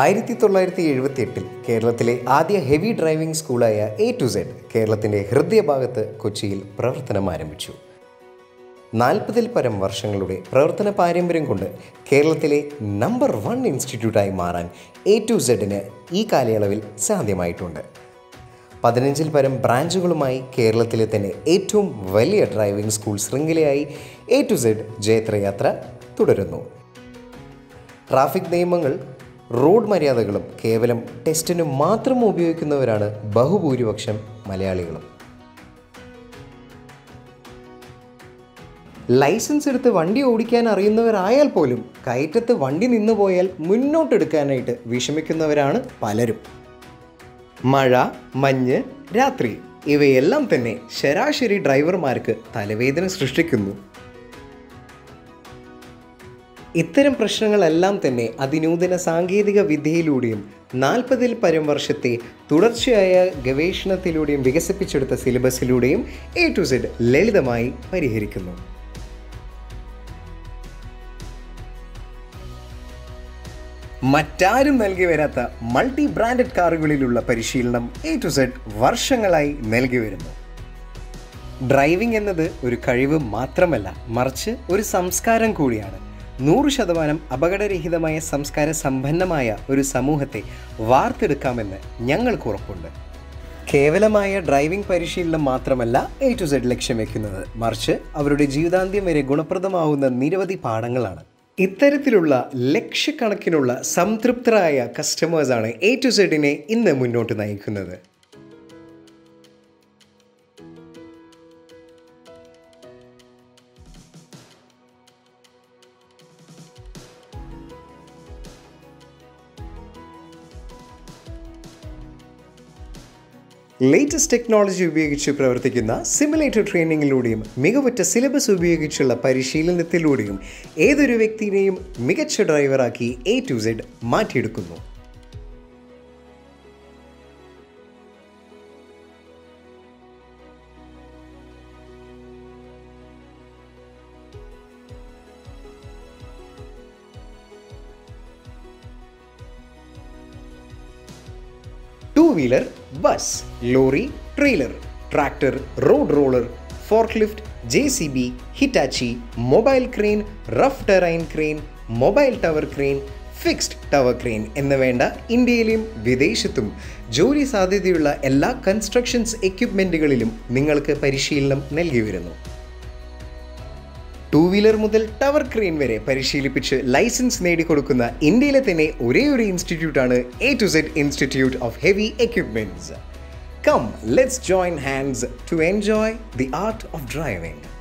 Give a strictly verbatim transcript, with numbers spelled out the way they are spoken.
ആയിരത്തി തൊള്ളായിരത്തി എഴുപത്തിയെട്ടിൽ കേരളത്തിലെ ആദ്യ ഹെവി ഡ്രൈവിംഗ് സ്കൂളായ എ ടു സെഡ് കേരളത്തിൻ്റെ ഹൃദയഭാഗത്ത് കൊച്ചിയിൽ പ്രവർത്തനം ആരംഭിച്ചു. നാൽപ്പതിൽ പരം വർഷങ്ങളുടെ പ്രവർത്തന പാരമ്പര്യം കൊണ്ട് കേരളത്തിലെ നമ്പർ വൺ ഇൻസ്റ്റിറ്റ്യൂട്ടായി മാറാൻ എ ടു സെഡിന് ഈ കാലയളവിൽ സാധ്യമായിട്ടുണ്ട്. പതിനഞ്ചിൽ പരം ബ്രാഞ്ചുകളുമായി കേരളത്തിലെ തന്നെ ഏറ്റവും വലിയ ഡ്രൈവിംഗ് സ്കൂൾ ശൃംഖലയായി എ ടു സെഡ് ജയത്രയാത്ര തുടരുന്നു. ട്രാഫിക് നിയമങ്ങൾ, റോഡ് മര്യാദകളും കേവലം ടെസ്റ്റിന് മാത്രം ഉപയോഗിക്കുന്നവരാണ് ബഹുഭൂരിപക്ഷം മലയാളികളും. ലൈസൻസ് എടുത്ത് വണ്ടി ഓടിക്കാൻ അറിയുന്നവരായാൽ പോലും കയറ്റത്ത് വണ്ടി നിന്നു പോയാൽ മുന്നോട്ടെടുക്കാനായിട്ട് വിഷമിക്കുന്നവരാണ് പലരും. മഴ, മഞ്ഞ്, രാത്രി ഇവയെല്ലാം തന്നെ ശരാശരി ഡ്രൈവർമാർക്ക് തലവേദന സൃഷ്ടിക്കുന്നു. ഇത്തരം പ്രശ്നങ്ങളെല്ലാം തന്നെ അതിനൂതന സാങ്കേതിക വിദ്യയിലൂടെയും നാൽപ്പതിൽ പരം വർഷത്തെ തുടർച്ചയായ ഗവേഷണത്തിലൂടെയും വികസിപ്പിച്ചെടുത്ത സിലബസിലൂടെയും എ ടു സെഡ് ലളിതമായി പരിഹരിക്കുന്നു. മറ്റാരും നൽകി വരാത്ത മൾട്ടി ബ്രാൻഡഡ് കാറുകളിലുള്ള പരിശീലനം എ ടു സെഡ് വർഷങ്ങളായി നൽകി വരുന്നു. ഡ്രൈവിംഗ് എന്നത് ഒരു കഴിവ് മാത്രമല്ല, മറിച്ച് ഒരു സംസ്കാരം കൂടിയാണ്. നൂറ് ശതമാനം അപകടരഹിതമായ സംസ്കാര സമ്പന്നമായ ഒരു സമൂഹത്തെ വാർത്തെടുക്കാമെന്ന് ഞങ്ങൾക്ക് ഉറപ്പുണ്ട്. കേവലമായ ഡ്രൈവിംഗ് പരിശീലനം മാത്രമല്ല എ ടു സെഡ് ലക്ഷ്യം വയ്ക്കുന്നത്, മറിച്ച് അവരുടെ ജീവിതാന്ത്യം വരെ ഗുണപ്രദമാവുന്ന നിരവധി പാഠങ്ങളാണ്. ഇത്തരത്തിലുള്ള ലക്ഷക്കണക്കിനുള്ള സംതൃപ്തരായ കസ്റ്റമേഴ്സാണ് എ ടു സെഡിനെ ഇന്ന് മുന്നോട്ട് നയിക്കുന്നത്. ലേറ്റസ്റ്റ് ടെക്നോളജി ഉപയോഗിച്ച് പ്രവർത്തിക്കുന്ന സിമുലേറ്റർ ട്രെയിനിങ്ങിലൂടെയും മികവുറ്റ സിലബസ് ഉപയോഗിച്ചുള്ള പരിശീലനത്തിലൂടെയും ഏതൊരു വ്യക്തിയെയും മികച്ച ഡ്രൈവറാക്കി എ ടു സെഡ് മാറ്റിയെടുക്കുന്നു. Two wheeler, bus, lorry, trailer, tractor, road roller, forklift, J C B, Hitachi, mobile crane, rough terrain crane, mobile tower crane, fixed tower crane എന്ന് വേണ്ട ഇന്ത്യയിലെയും വിദേശത്തും ജോലി സാധ്യതയുള്ള എല്ലാ കൺസ്ട്രക്ഷൻസ് എക്യുപ്മെൻറ്റുകളിലും നിങ്ങൾക്ക് പരിശീലനം നൽകി വരുന്നു. ടൂ വീലർ മുതൽ ടവർ ക്രെയിൻ വരെ പരിശീലിപ്പിച്ച് ലൈസൻസ് നേടിക്കൊടുക്കുന്ന ഇന്ത്യയിലെ തന്നെ ഒരേ ഒരു ഇൻസ്റ്റിറ്റ്യൂട്ടാണ് A to Z institute of heavy equipments. Come, let's join hands to enjoy the art of driving.